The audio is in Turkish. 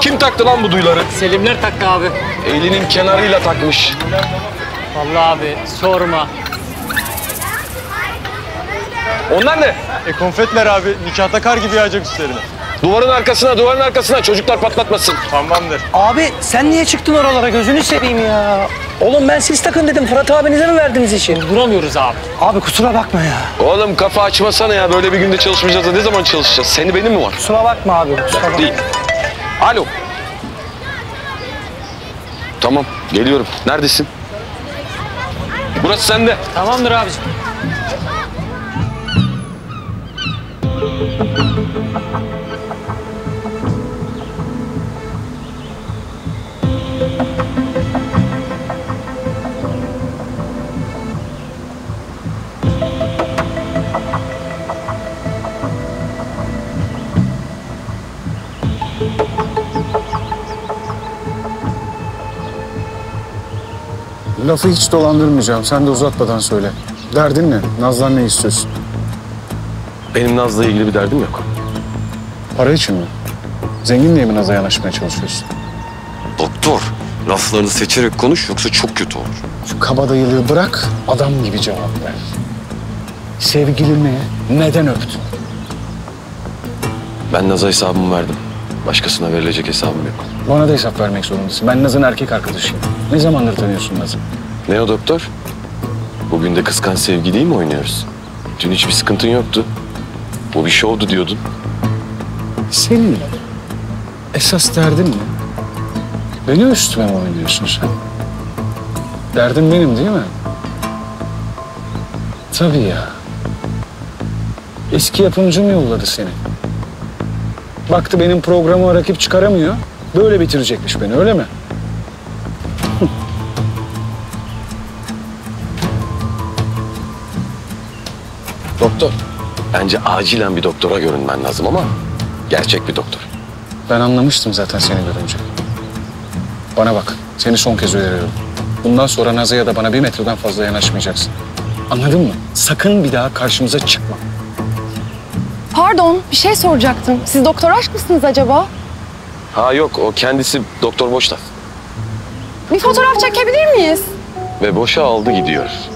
Kim taktı lan bu duyuları? Selimler taktı abi. Elinin kenarıyla takmış. Vallahi abi sorma. Onlar ne? Konfetler abi. Nikahta kar gibi yağacak üstlerine. Duvarın arkasına çocuklar patlatmasın. Tamamdır. Abi sen niye çıktın oralara, gözünü seveyim ya. Oğlum ben siz takın dedim, Fırat abinize mi verdiniz işi? Duramıyoruz abi. Abi kusura bakma ya. Oğlum kafa açmasana ya, böyle bir günde çalışmayacağız da ne zaman çalışacağız? Seni benim mi var? Kusura bakma abi. Kusura değil. Bakma. Alo. Tamam geliyorum. Neredesin? Burası sende. Tamamdır abiciğim. Lafı hiç dolandırmayacağım. Sen de uzatmadan söyle. Derdin ne? Naz'dan ne istiyorsun? Benim Naz'la ilgili bir derdim yok. Para için mi? Zengin diye mi Naz'a yanaşmaya çalışıyorsun? Doktor, laflarını seçerek konuş, yoksa çok kötü olur. Şu kabadayılığı bırak, adam gibi cevap ver. Sevgilini neden öptün? Ben Naz'a hesabımı verdim. Başkasına verilecek hesabım yok. Bana da hesap vermek zorundasın. Ben Naz'ın erkek arkadaşıyım. Ne zamandır tanıyorsun Naz'ı? Ne o doktor? Bugün de kıskanç sevgiliyi mi oynuyoruz? Dün hiçbir sıkıntın yoktu. Bu bir şovdu diyordun. Senin esas derdin mi? Beni üstüme mi oynuyorsun sen? Derdin benim değil mi? Tabii ya. Eski yapımcım yolladı seni. Baktı benim programıma rakip çıkaramıyor. Böyle bitirecekmiş beni, öyle mi? Doktor. Bence acilen bir doktora görünmen lazım ama gerçek bir doktor. Ben anlamıştım zaten seni görünce. Bana bak, seni son kez öneriyorum. Bundan sonra Naz'a ya da bana bir metreden fazla yanaşmayacaksın. Anladın mı? Sakın bir daha karşımıza çıkma. Pardon, bir şey soracaktım. Siz doktor aşk mısınız acaba? Ha yok, o kendisi doktor Boşlaf. Bir fotoğraf çekebilir miyiz? Ve boşa aldı gidiyor.